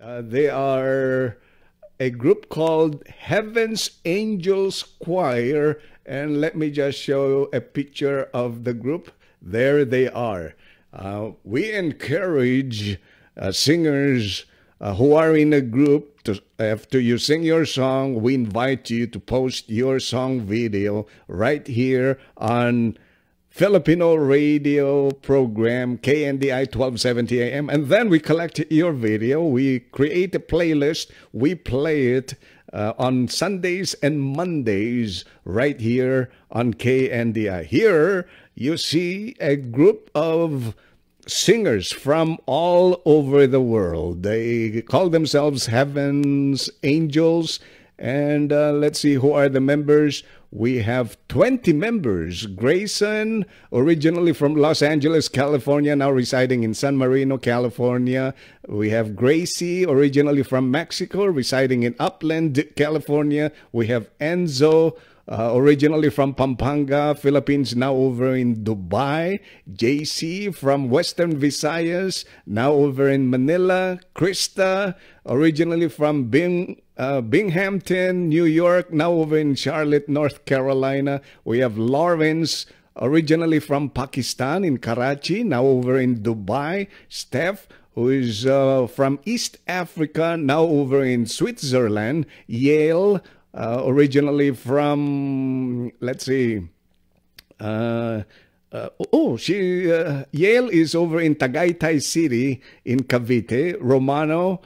They are a group called Heaven's Angels Choir, and let me just show a picture of the group. There they are. We encourage singers who are in a group to, after you sing your song, we invite you to post your song video right here on Filipino radio program KNDI 1270 AM. And then we collect your video. We create a playlist. We play it on Sundays and Mondays right here on KNDI. Here you see a group of singers from all over the world. They call themselves Heaven's Angels. And let's see who are the members. We have 20 members. Greyson, originally from Los Angeles, California, now residing in San Marino, California. We have Gracie, originally from Mexico, residing in Upland, California. We have Enzo, originally from Pampanga, Philippines, now over in Dubai. JC from Western Visayas, now over in Manila. Krista, originally from Binghamton, New York, now over in Charlotte, North Carolina. We have Lawrence, originally from Pakistan in Karachi, now over in Dubai. Steph, who is from East Africa, now over in Switzerland. Yale, originally from, let's see, Yale is over in Tagaytay City in Cavite. Romano,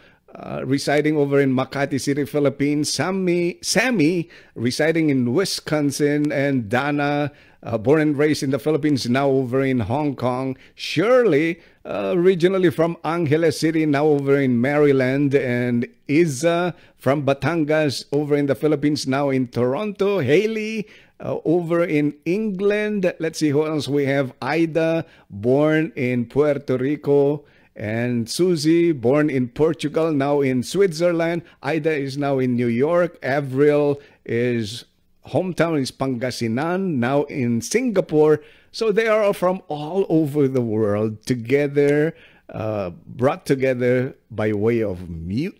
residing over in Makati City, Philippines. Sammy, residing in Wisconsin. And Dana, born and raised in the Philippines, now over in Hong Kong. Shirley, originally from Angeles City, now over in Maryland. And Isa from Batangas, over in the Philippines, now in Toronto. Haley, over in England. Let's see who else we have. Ida, born in Puerto Rico. And Susie, born in Portugal, now in Switzerland. Ida is now in New York. Avril is hometown is Pangasinan, now in Singapore. So they are from all over the world together, brought together by way of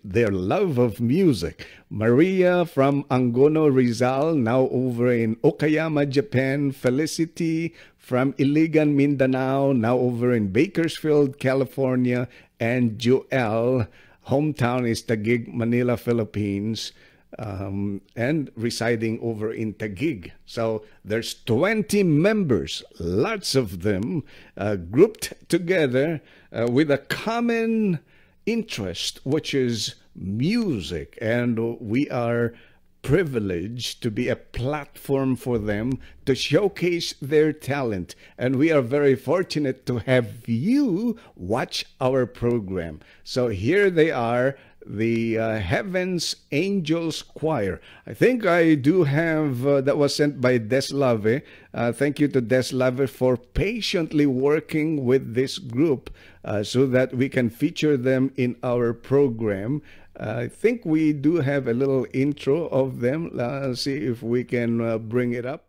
their love of music. Maria from Angono, Rizal, now over in Okayama, Japan. Felicity from Iligan, Mindanao, now over in Bakersfield, California. And Joel, hometown is Taguig, Manila, Philippines, and residing over in Taguig. So there's 20 members, lots of them grouped together with a common interest, which is music. And we are privileged to be a platform for them to showcase their talent. And we are very fortunate to have you watch our program. So here they are, the Heaven's Angels Choir. I think I do have, that was sent by Deslave. Thank you to Deslave for patiently working with this group so that we can feature them in our program. I think we do have a little intro of them. Let's see if we can bring it up.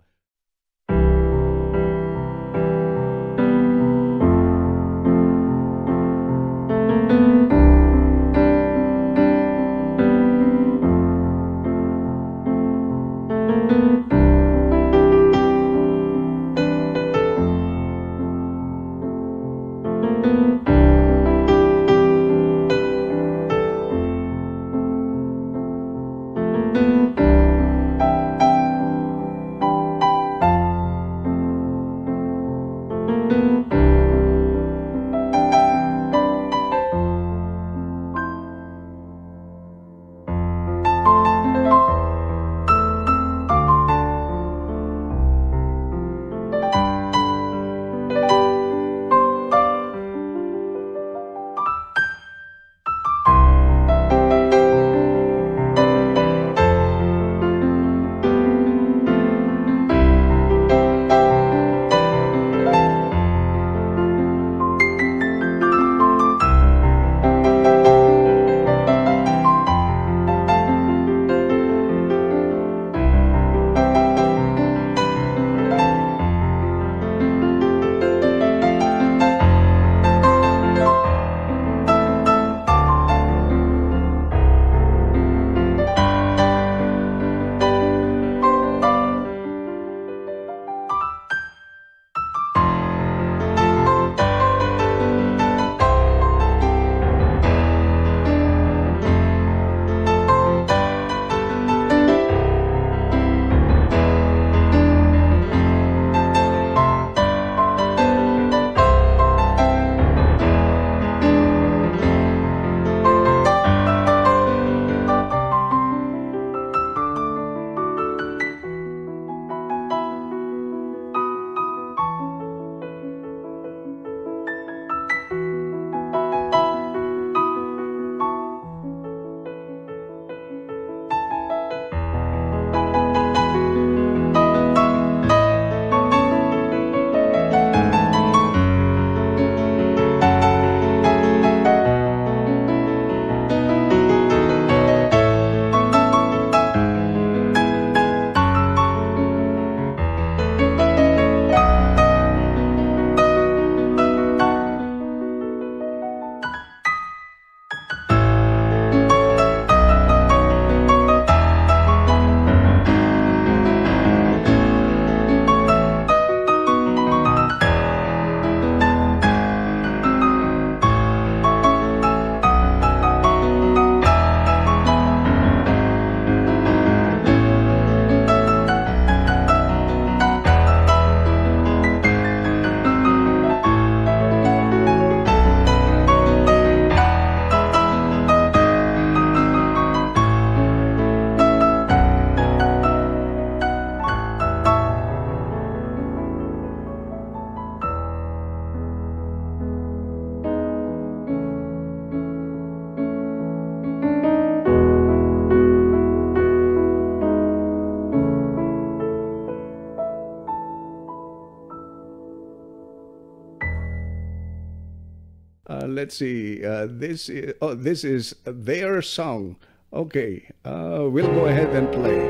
Let's see. This is their song. Okay, we'll go ahead and play.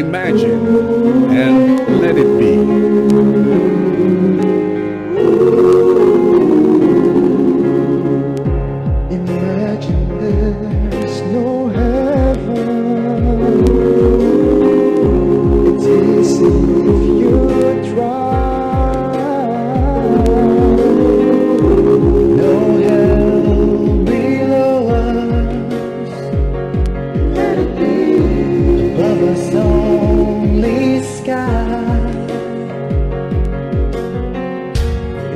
Imagine and Let It Be. Imagine there's no heaven. It's easy if you try.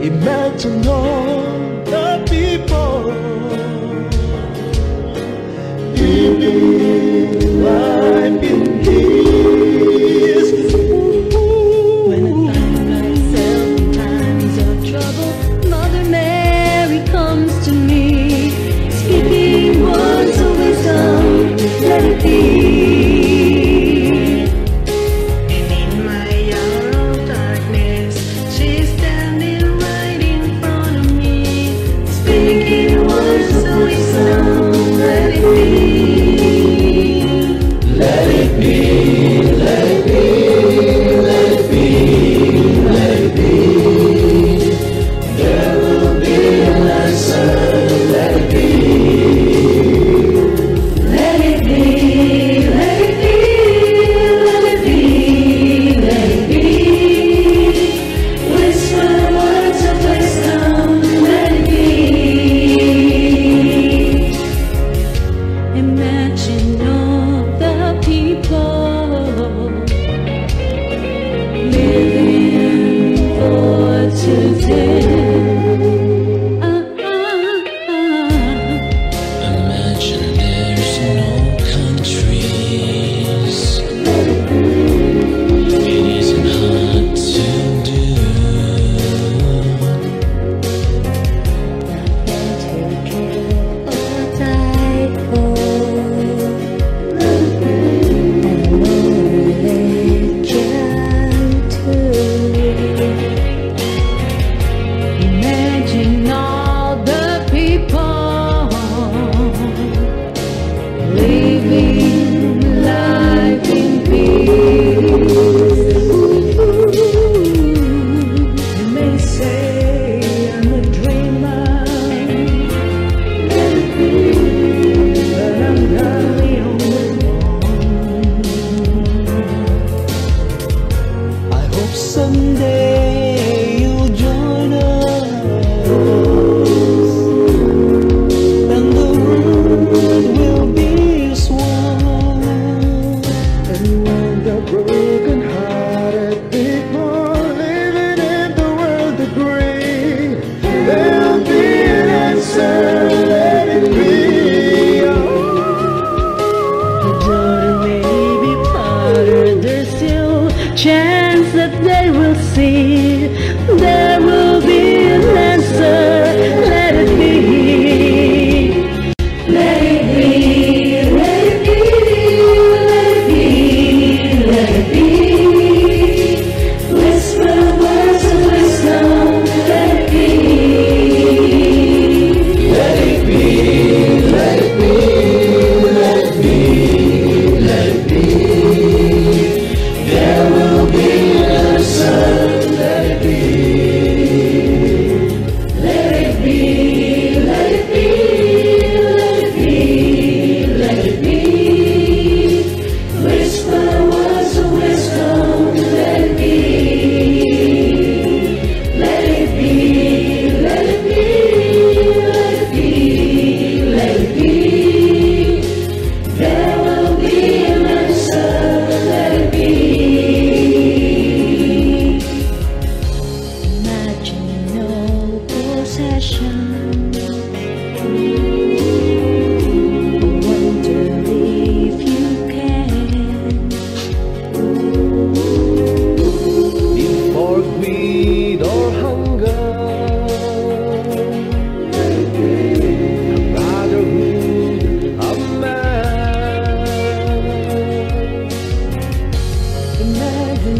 Imagine all the people living life in peace. When I find myself in times of trouble, Mother Mary comes to me, speaking words of wisdom, let it be. Imagine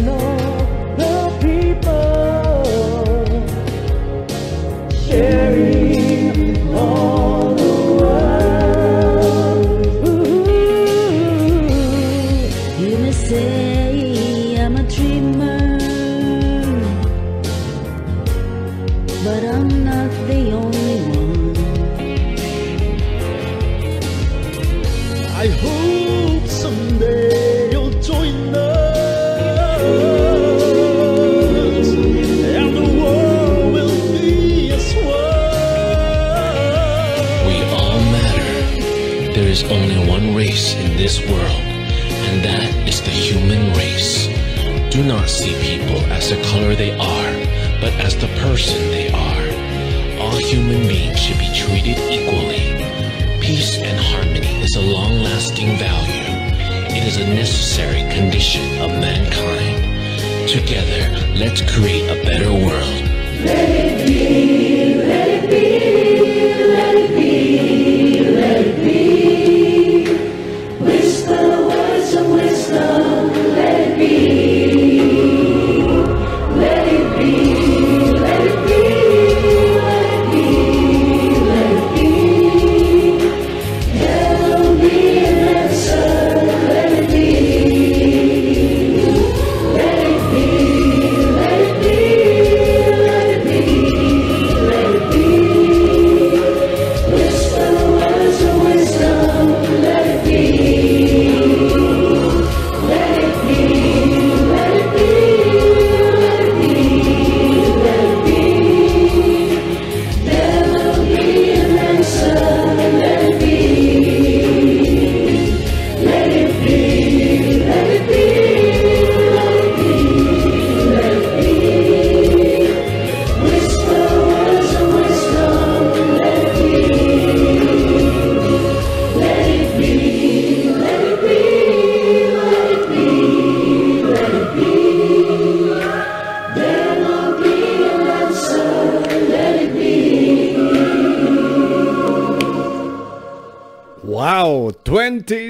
all the people but I'm not the only one. I hope someday you'll join us, and the world will be as one. We all matter. There is only one race in this world, and that is the human race. Do not see people as the color they are, but as the person they are. All human beings should be treated equally. Peace and harmony is a long-lasting value. It is a necessary condition of mankind. Together, let's create a better world. Let it be, let it be, let it be, let it be. Whisper words of wisdom, let it be. Let it be, let it be.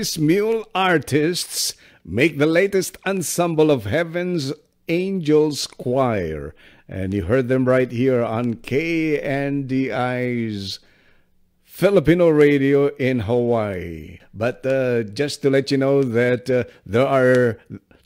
Smule artists make the latest ensemble of Heaven's Angels Choir, and you heard them right here on KNDI's Filipino radio in Hawaii. But just to let you know that there are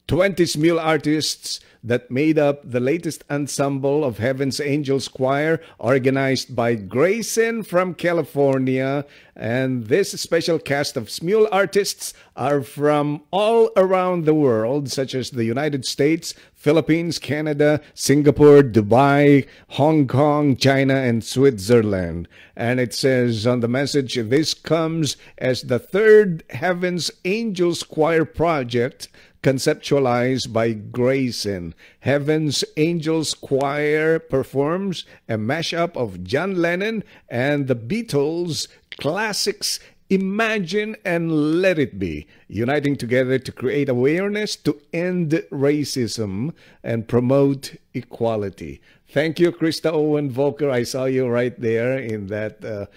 20 Smule artists that made up the latest ensemble of Heaven's Angels Choir, organized by Greyson from California. And this special cast of Smule artists are from all around the world, such as the United States, Philippines, Canada, Singapore, Dubai, Hong Kong, China, and Switzerland. And it says on the message, this comes as the third Heaven's Angels Choir project conceptualized by Greyson. Heaven's Angels Choir performs a mashup of John Lennon and the Beatles' classics Imagine and Let It Be, uniting together to create awareness to end racism and promote equality. Thank you, Krista Owen-Volker. I saw you right there in that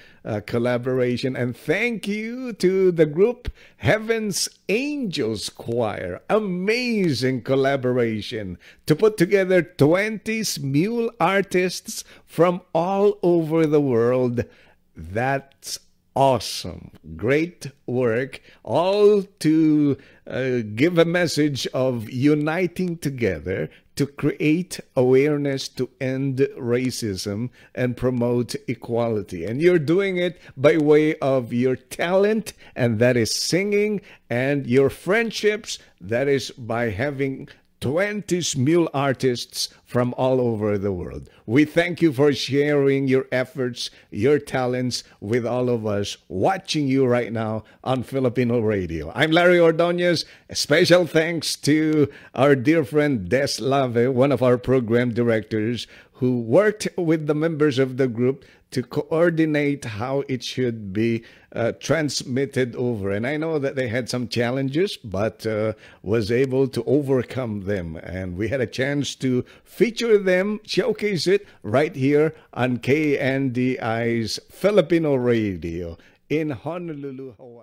collaboration. And thank you to the group Heaven's Angels Choir. Amazing collaboration to put together 20 Smule artists from all over the world. That's awesome. Great work. All to give a message of uniting together to create awareness to end racism and promote equality. And you're doing it by way of your talent, and that is singing, and your friendships, that is by having 20 Smule artists from all over the world. We thank you for sharing your efforts, your talents with all of us watching you right now on Filipino radio. I'm Larry Ordonez. Special thanks to our dear friend Deslave, one of our program directors, who worked with the members of the group to coordinate how it should be transmitted over. And I know that they had some challenges, but was able to overcome them. And we had a chance to feature them, showcase it right here on KNDI's Filipino Radio in Honolulu, Hawaii.